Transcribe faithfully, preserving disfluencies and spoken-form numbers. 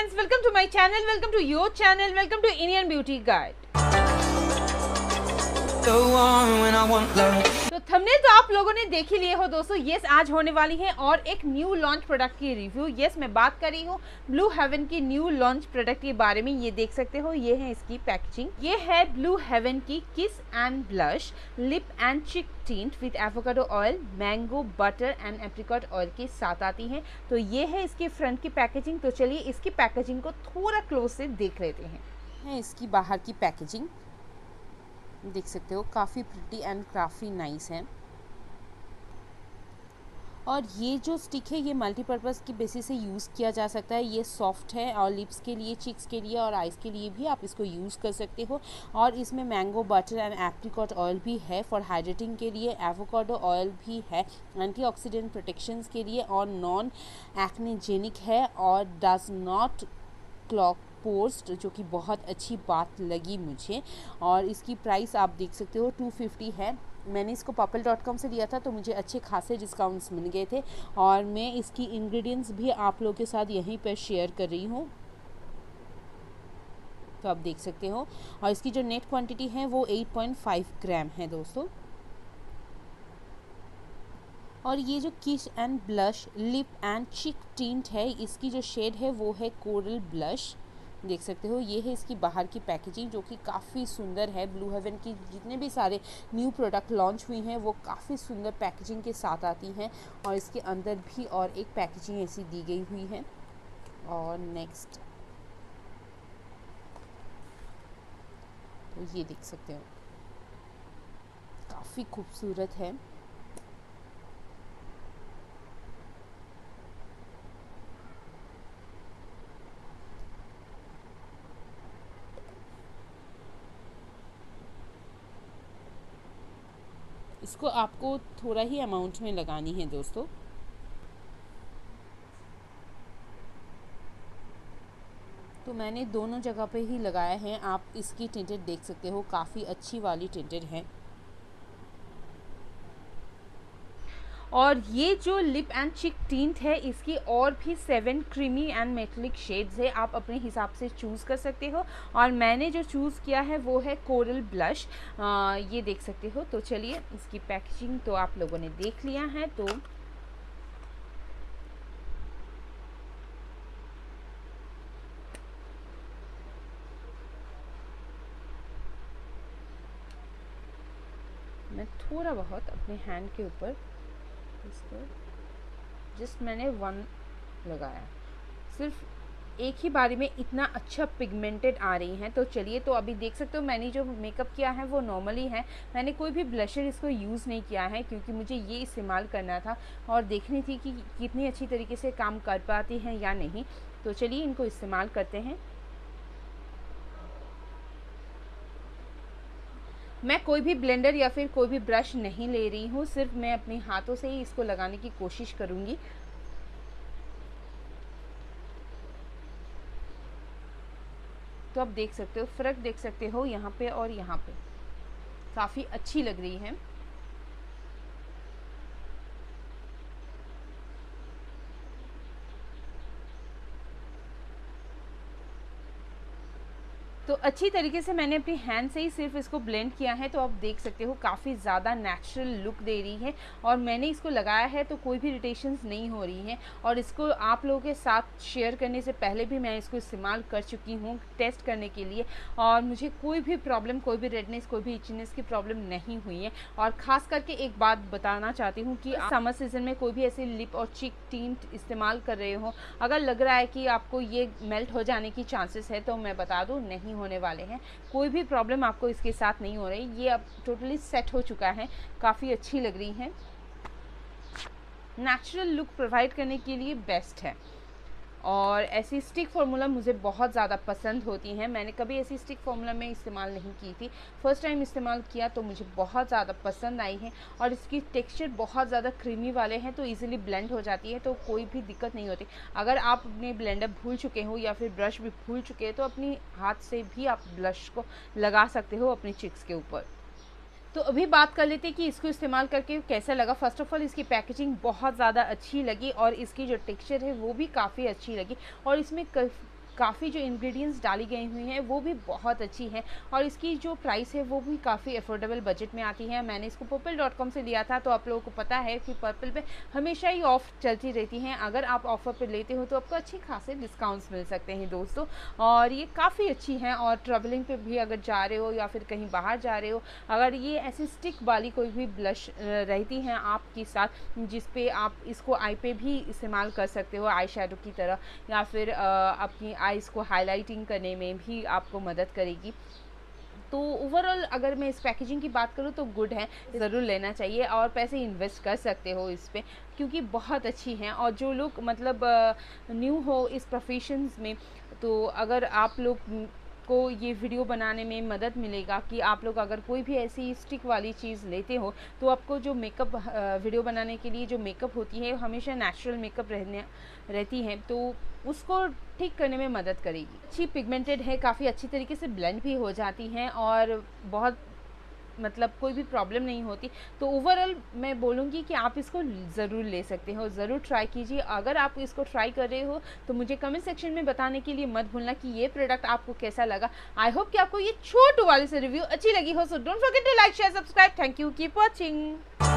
friends, welcome to my channel, welcome to your channel, welcome to Indian Beauty Guide. तो thumbnail तो आप लोगों ने देख ही लिए हो दोस्तों. यस, आज होने वाली है और एक न्यू लॉन्च प्रोडक्ट की रिव्यू. यस, मैं बात कर रही हूँ ब्लू हेवन की न्यू लॉन्च प्रोडक्ट के बारे में. ये देख सकते हो, ये है इसकी पैकेजिंग. ये है ब्लू हेवन की kiss and blush lip and cheek tint with avocado oil, mango butter and apricot oil के साथ आती है. तो ये है इसके फ्रंट की पैकेजिंग. तो चलिए इसकी पैकेजिंग को थोड़ा क्लोज से देख लेते हैं. इसकी बाहर की पैकेजिंग देख सकते हो, काफ़ी प्रिटी एंड काफ़ी नाइस है. और ये जो स्टिक है ये मल्टीपर्पज़ की बेसिस से यूज़ किया जा सकता है. ये सॉफ्ट है और लिप्स के लिए, चिक्स के लिए और आइज़ के लिए भी आप इसको यूज़ कर सकते हो. और इसमें mango butter and apricot oil भी है फॉर हाइड्रेटिंग के लिए, एवोकाडो ऑयल भी है एंटीऑक्सीडेंट प्रोटेक्शंस के लिए, और नॉन एक्नेजेनिक है और डज नॉट क्लॉग पोस्ट, जो कि बहुत अच्छी बात लगी मुझे. और इसकी प्राइस आप देख सकते हो टू फिफ्टी है. मैंने इसको पर्पल डॉट कॉम से लिया था तो मुझे अच्छे खासे डिस्काउंट्स मिल गए थे. और मैं इसकी इंग्रेडिएंट्स भी आप लोगों के साथ यहीं पर शेयर कर रही हूँ. तो आप देख सकते हो. और इसकी जो नेट क्वांटिटी है वो एट पॉइंट फाइव ग्राम है दोस्तों. और ये जो kiss and blush lip and cheek tint है, इसकी जो शेड है वो है कोरल ब्लश. देख सकते हो, ये है इसकी बाहर की पैकेजिंग जो कि काफ़ी सुंदर है. ब्लू हेवन की जितने भी सारे न्यू प्रोडक्ट लॉन्च हुई हैं वो काफ़ी सुंदर पैकेजिंग के साथ आती हैं. और इसके अंदर भी और एक पैकेजिंग ऐसी दी गई हुई है. और नेक्स्ट तो ये देख सकते हो, काफ़ी खूबसूरत है. इसको आपको थोड़ा ही अमाउंट में लगानी है दोस्तों. तो मैंने दोनों जगह पे ही लगाया है. आप इसकी टिंटेड देख सकते हो, काफ़ी अच्छी वाली टिंटेड है. और ये जो लिप एंड चिक टिंट है इसकी और भी seven creamy and metallic shades है. आप अपने हिसाब से चूज़ कर सकते हो. और मैंने जो चूज़ किया है वो है कोरल ब्लश. आ, ये देख सकते हो. तो चलिए इसकी पैकेजिंग तो आप लोगों ने देख लिया है. तो मैं थोड़ा बहुत अपने हैंड के ऊपर इसको जस्ट मैंने वन लगाया, सिर्फ एक ही बारी में इतना अच्छा पिगमेंटेड आ रही है. तो चलिए, तो अभी देख सकते हो मैंने जो मेकअप किया है वो नॉर्मली है. मैंने कोई भी ब्लशर इसको यूज़ नहीं किया है क्योंकि मुझे ये इस्तेमाल करना था और देखनी थी कि कितनी अच्छी तरीके से काम कर पाती हैं या नहीं. तो चलिए इनको इस्तेमाल करते हैं. मैं कोई भी ब्लेंडर या फिर कोई भी ब्रश नहीं ले रही हूँ, सिर्फ मैं अपने हाथों से ही इसको लगाने की कोशिश करूँगी. तो आप देख सकते हो, फ़र्क देख सकते हो यहाँ पे और यहाँ पे, काफ़ी अच्छी लग रही है. तो अच्छी तरीके से मैंने अपनी हैंड से ही सिर्फ इसको ब्लेंड किया है. तो आप देख सकते हो काफ़ी ज़्यादा नेचुरल लुक दे रही है. और मैंने इसको लगाया है तो कोई भी इरिटेशंस नहीं हो रही है. और इसको आप लोगों के साथ शेयर करने से पहले भी मैं इसको इस्तेमाल कर चुकी हूँ टेस्ट करने के लिए. और मुझे कोई भी प्रॉब्लम, कोई भी रेडनेस, कोई भी इचनेस की प्रॉब्लम नहीं हुई है. और ख़ास करके एक बात बताना चाहती हूँ कि समर सीज़न में कोई भी ऐसे लिप और चिक टिंट इस्तेमाल कर रहे हो, अगर लग रहा है कि आपको ये मेल्ट हो जाने की चांसेस है तो मैं बता दूँ, नहीं होने वाले हैं. कोई भी प्रॉब्लम आपको इसके साथ नहीं हो रही. ये अब टोटली सेट हो चुका है, काफ़ी अच्छी लग रही है. नेचुरल लुक प्रोवाइड करने के लिए बेस्ट है. और ऐसी स्टिक फार्मूला मुझे बहुत ज़्यादा पसंद होती हैं. मैंने कभी ऐसी स्टिक फार्मूला में इस्तेमाल नहीं की थी, फर्स्ट टाइम इस्तेमाल किया तो मुझे बहुत ज़्यादा पसंद आई है. और इसकी टेक्सचर बहुत ज़्यादा क्रीमी वाले हैं तो इजीली ब्लेंड हो जाती है, तो कोई भी दिक्कत नहीं होती. अगर आप अपने ब्लेंडर भूल चुके हो या फिर ब्रश भी भूल चुके हो तो अपने हाथ से भी आप ब्लश को लगा सकते हो अपनी चिक्स के ऊपर. तो अभी बात कर लेते हैं कि इसको इस्तेमाल करके कैसा लगा. फ़र्स्ट ऑफ़ ऑल इसकी पैकेजिंग बहुत ज़्यादा अच्छी लगी और इसकी जो टेक्सचर है वो भी काफ़ी अच्छी लगी. और इसमें काफ़ी जो इंग्रेडिएंट्स डाली गई हुई हैं वो भी बहुत अच्छी है और इसकी जो प्राइस है वो भी काफ़ी अफोर्डेबल बजट में आती है। मैंने इसको पर्पल डॉट कॉम से लिया था, तो आप लोगों को पता है कि पर्पल पे हमेशा ही ऑफ़र चलती रहती हैं। अगर आप ऑफ़र पर लेते हो तो आपको अच्छे खासे डिस्काउंट्स मिल सकते हैं दोस्तों, और ये काफ़ी अच्छी हैं। और ट्रैवलिंग पे भी अगर जा रहे हो या फिर कहीं बाहर जा रहे हो, अगर ये ऐसी स्टिक वाली कोई भी ब्लश रहती हैं आपके साथ जिसपे आप इसको आई पे भी इस्तेमाल कर सकते हो आई शेडो की तरह, या फिर अपनी आइज़ को हाईलाइटिंग करने में भी आपको मदद करेगी। तो ओवरऑल अगर मैं इस पैकेजिंग की बात करूँ तो गुड है, ज़रूर लेना चाहिए और पैसे इन्वेस्ट कर सकते हो इस पर, क्योंकि बहुत अच्छी हैं। और जो लोग मतलब न्यू हो इस प्रोफेशंस में, तो अगर आप लोग को ये वीडियो बनाने में मदद मिलेगा कि आप लोग अगर कोई भी ऐसी स्टिक वाली चीज़ लेते हो तो आपको जो मेकअप वीडियो बनाने के लिए जो मेकअप होती है हमेशा नेचुरल मेकअप रहने रहती है, तो उसको ठीक करने में मदद करेगी। अच्छी पिगमेंटेड है, काफ़ी अच्छी तरीके से ब्लेंड भी हो जाती हैं और बहुत मतलब कोई भी प्रॉब्लम नहीं होती। तो ओवरऑल मैं बोलूँगी कि आप इसको ज़रूर ले सकते हो, ज़रूर ट्राई कीजिए। अगर आप इसको ट्राई कर रहे हो तो मुझे कमेंट सेक्शन में बताने के लिए मत भूलना कि ये प्रोडक्ट आपको कैसा लगा। आई होप कि आपको ये छोटू वाली से रिव्यू अच्छी लगी हो। So don't forget to like share subscribe. Thank you, keep watching.